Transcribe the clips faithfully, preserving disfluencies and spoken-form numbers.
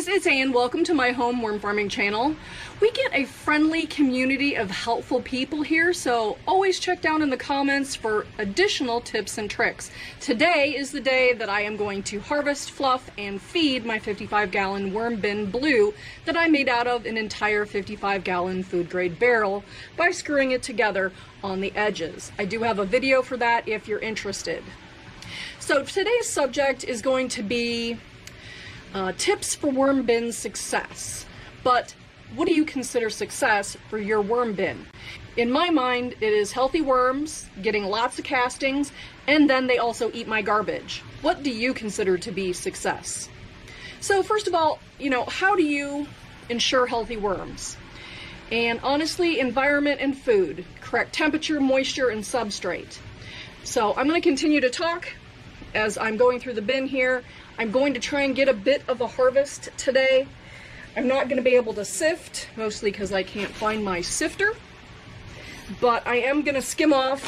guys, it's Ann. Welcome to my home worm farming channel. We get a friendly community of helpful people here, so always check down in the comments for additional tips and tricks. Today is the day that I am going to harvest, fluff, and feed my fifty-five gallon worm bin blue that I made out of an entire fifty-five gallon food grade barrel by screwing it together on the edges. I do have a video for that if you're interested. So today's subject is going to be Uh, tips for worm bin success. But what do you consider success for your worm bin? In my mind, it is healthy worms, getting lots of castings, and then they also eat my garbage. What do you consider to be success? So first of all, you know, how do you ensure healthy worms? And honestly, environment and food, correct temperature, moisture, and substrate. So I'm going to continue to talk as I'm going through the bin here. I'm going to try and get a bit of a harvest today. I'm not going to be able to sift, mostly because I can't find my sifter, but I am going to skim off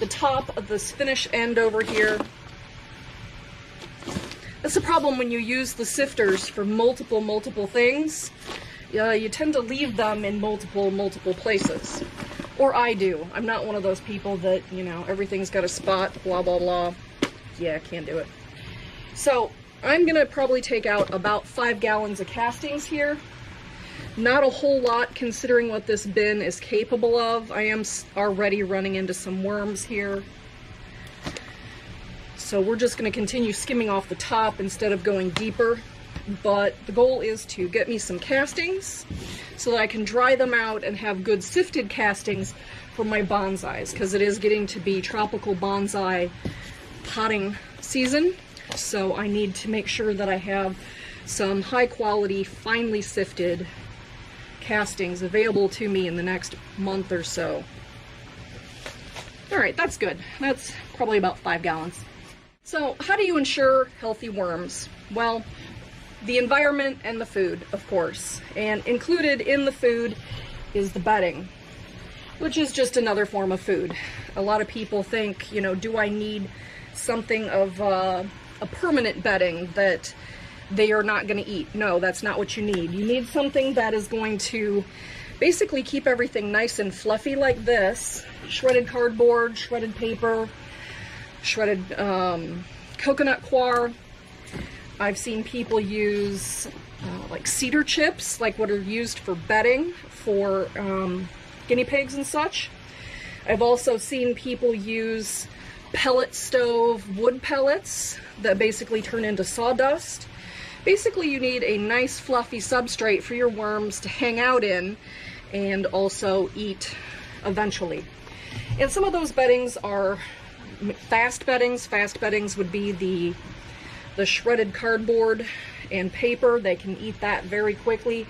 the top of this finish end over here. That's the problem when you use the sifters for multiple, multiple things. Uh, you tend to leave them in multiple, multiple places. Or I do. I'm not one of those people that, you know, everything's got a spot, blah, blah, blah. Yeah, can't do it. So I'm gonna probably take out about five gallons of castings here. Not a whole lot considering what this bin is capable of. I am already running into some worms here. So we're just gonna continue skimming off the top instead of going deeper. But the goal is to get me some castings so that I can dry them out and have good sifted castings for my bonsais, because it is getting to be tropical bonsai potting season. So I need to make sure that I have some high quality, finely sifted castings available to me in the next month or so. All right, that's good. That's probably about five gallons. So how do you ensure healthy worms? Well, the environment and the food, of course. And included in the food is the bedding, which is just another form of food. A lot of people think, you know, do I need something of uh, a permanent bedding that they are not going to eat? No, that's not what you need. You need something that is going to basically keep everything nice and fluffy like this. Shredded cardboard, shredded paper, shredded um, coconut coir. I've seen people use uh, like cedar chips, like what are used for bedding for um, guinea pigs and such. I've also seen people use pellet stove wood pellets that basically turn into sawdust. Basically, you need a nice fluffy substrate for your worms to hang out in and also eat eventually. And some of those beddings are fast beddings. Fast beddings would be the, the shredded cardboard and paper. They can eat that very quickly.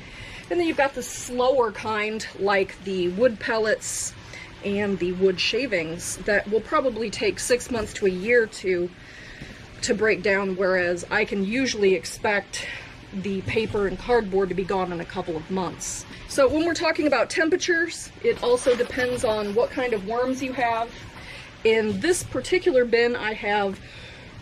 And then you've got the slower kind, like the wood pellets and the wood shavings, that will probably take six months to a year to to break down, whereas I can usually expect the paper and cardboard to be gone in a couple of months. So when we're talking about temperatures, it also depends on what kind of worms you have. In this particular bin, I have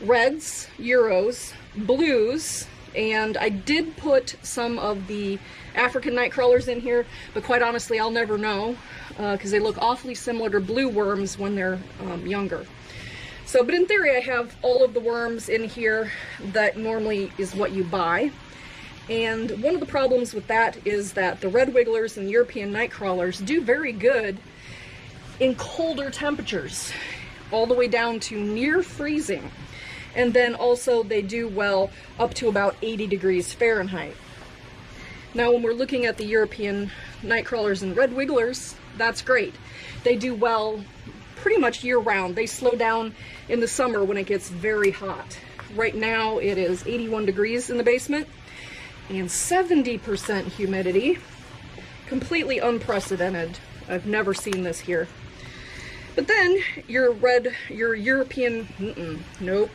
reds, euros, blues, and I did put some of the African night crawlers in here, but quite honestly, I'll never know because uh, they look awfully similar to blue worms when they're um, younger. So, but in theory, I have all of the worms in here that normally is what you buy. And one of the problems with that is that the red wigglers and European night crawlers do very good in colder temperatures, all the way down to near freezing. And then also they do well up to about eighty degrees Fahrenheit. Now, when we're looking at the European night crawlers and red wigglers, that's great. They do well pretty much year round. They slow down in the summer when it gets very hot. Right now it is eighty-one degrees in the basement and seventy percent humidity. Completely unprecedented. I've never seen this here. But then your red, your European, mm-mm, nope.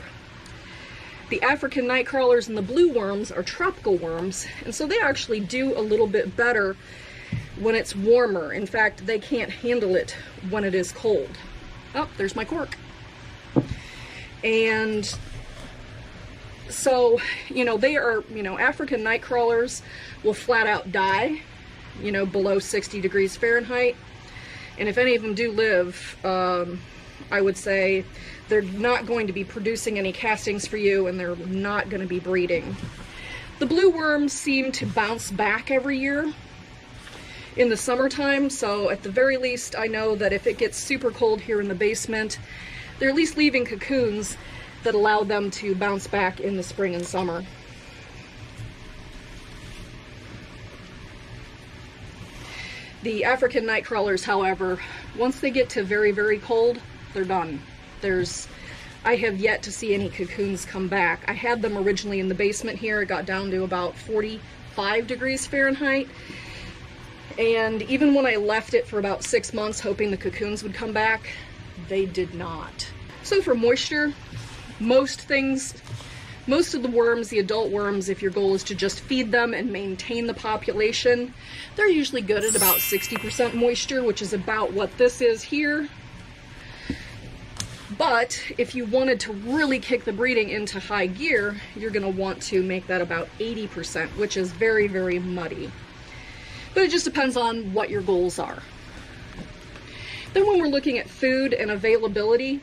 The African night crawlers and the blue worms are tropical worms, and so they actually do a little bit better when it's warmer. In fact, they can't handle it when it is cold. Oh, there's my cork. And So, you know, they are, you know, African night crawlers will flat out die, you know, below sixty degrees Fahrenheit. And if any of them do live, um, I would say they're not going to be producing any castings for you, and they're not going to be breeding. The blue worms seem to bounce back every year in the summertime, so at the very least, I know that if it gets super cold here in the basement, they're at least leaving cocoons that allow them to bounce back in the spring and summer. The African night crawlers, however, once they get to very, very cold, they're done. There's, I have yet to see any cocoons come back. I had them originally in the basement here. It got down to about forty-five degrees Fahrenheit. And even when I left it for about six months, hoping the cocoons would come back, they did not. So for moisture, most things, most of the worms, the adult worms, if your goal is to just feed them and maintain the population, they're usually good at about sixty percent moisture, which is about what this is here. But if you wanted to really kick the breeding into high gear, you're going to want to make that about eighty percent, which is very, very muddy. But it just depends on what your goals are. Then when we're looking at food and availability,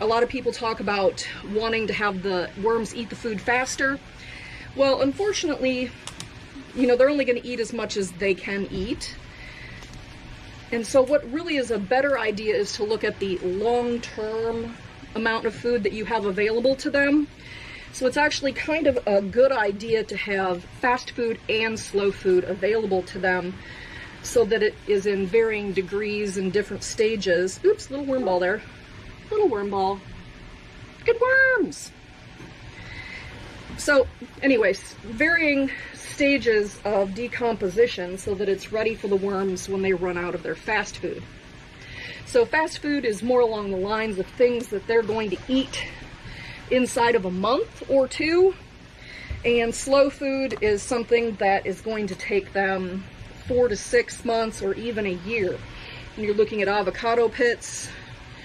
a lot of people talk about wanting to have the worms eat the food faster. Well, unfortunately, you know, they're only going to eat as much as they can eat. And so what really is a better idea is to look at the long-term amount of food that you have available to them. So it's actually kind of a good idea to have fast food and slow food available to them so that it is in varying degrees and different stages. Oops, little worm ball there. Little worm ball. Good worms! So anyways, varying stages of decomposition so that it's ready for the worms when they run out of their fast food. So fast food is more along the lines of things that they're going to eat inside of a month or two, and slow food is something that is going to take them four to six months or even a year. And you're looking at avocado pits.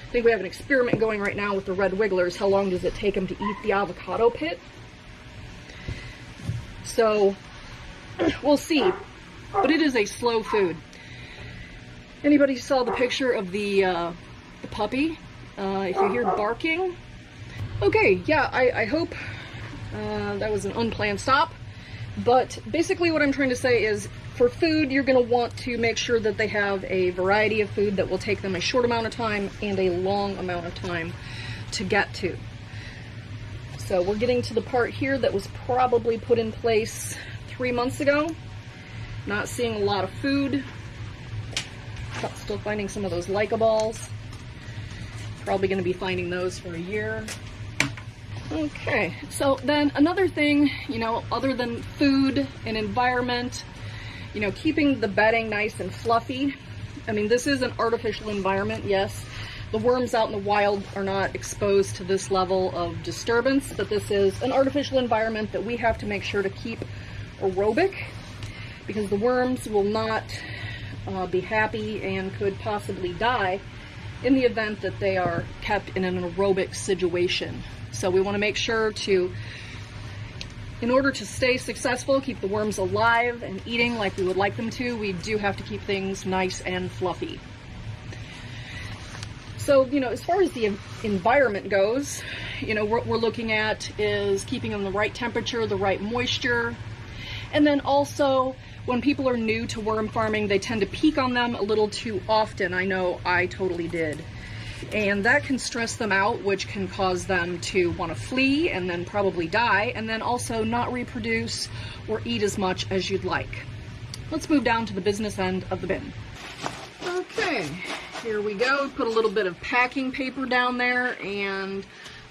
I think we have an experiment going right now with the red wigglers. How long does it take them to eat the avocado pit? So we'll see, but it is a slow food. Anybody saw the picture of the, uh, the puppy? Uh, if you hear barking. Okay, yeah, I, I hope uh, that was an unplanned stop. But basically what I'm trying to say is, for food, you're going to want to make sure that they have a variety of food that will take them a short amount of time and a long amount of time to get to. So we're getting to the part here that was probably put in place three months ago. Not seeing a lot of food. Still finding some of those Leica balls. Probably going to be finding those for a year. Okay, so then another thing, you know, other than food and environment, you know, keeping the bedding nice and fluffy. I mean, this is an artificial environment, yes. The worms out in the wild are not exposed to this level of disturbance, but this is an artificial environment that we have to make sure to keep aerobic, because the worms will not uh, be happy and could possibly die in the event that they are kept in an aerobic situation. So we want to make sure to, in order to stay successful, keep the worms alive and eating like we would like them to, we do have to keep things nice and fluffy. So, you know, as far as the environment goes, you know, what we're looking at is keeping them the right temperature, the right moisture. And then also, when people are new to worm farming, they tend to peak on them a little too often. I know I totally did. And that can stress them out, which can cause them to want to flee and then probably die, and then also not reproduce or eat as much as you'd like. Let's move down to the business end of the bin. Okay, here we go. Put a little bit of packing paper down there, and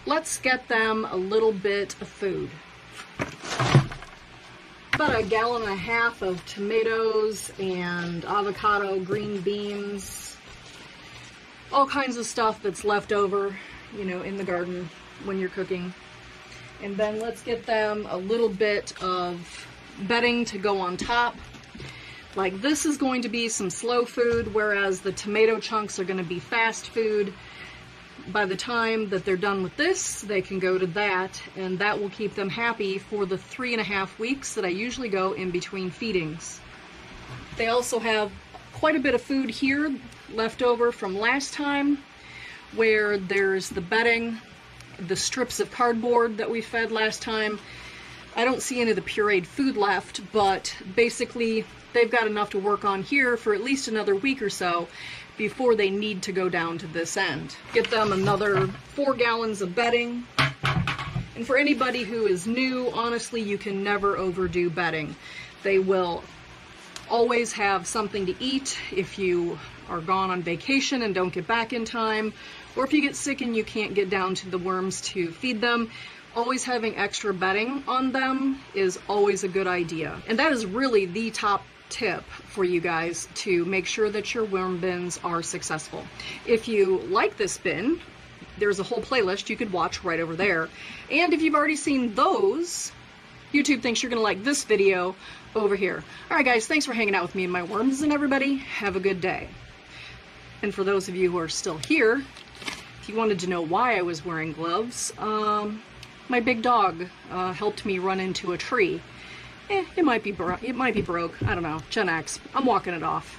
let's get them a little bit of food. About a gallon and a half of tomatoes and avocado, green beans, all kinds of stuff that's left over, you know, in the garden when you're cooking. And then let's get them a little bit of bedding to go on top. Like, this is going to be some slow food, whereas the tomato chunks are going to be fast food. by the time that they're done with this, they can go to that, and that will keep them happy for the three and a half weeks that I usually go in between feedings. They also have quite a bit of food here left over from last time, where there's the bedding, the strips of cardboard that we fed last time. I don't see any of the pureed food left, but basically they've got enough to work on here for at least another week or so before they need to go down to this end. Get them another four gallons of bedding. And for anybody who is new, honestly, you can never overdo bedding. They will always have something to eat if you are gone on vacation and don't get back in time, or if you get sick and you can't get down to the worms to feed them. Always having extra bedding on them is always a good idea. And that is really the top tip for you guys to make sure that your worm bins are successful. If you like this bin, there's a whole playlist you could watch right over there. And if you've already seen those, YouTube thinks you're gonna like this video over here. All right, guys, thanks for hanging out with me and my worms, and everybody have a good day. And for those of you who are still here, if you wanted to know why I was wearing gloves, um, my big dog uh, helped me run into a tree. Eh, it might be bro it might be broke. I don't know. Gen X. I'm walking it off.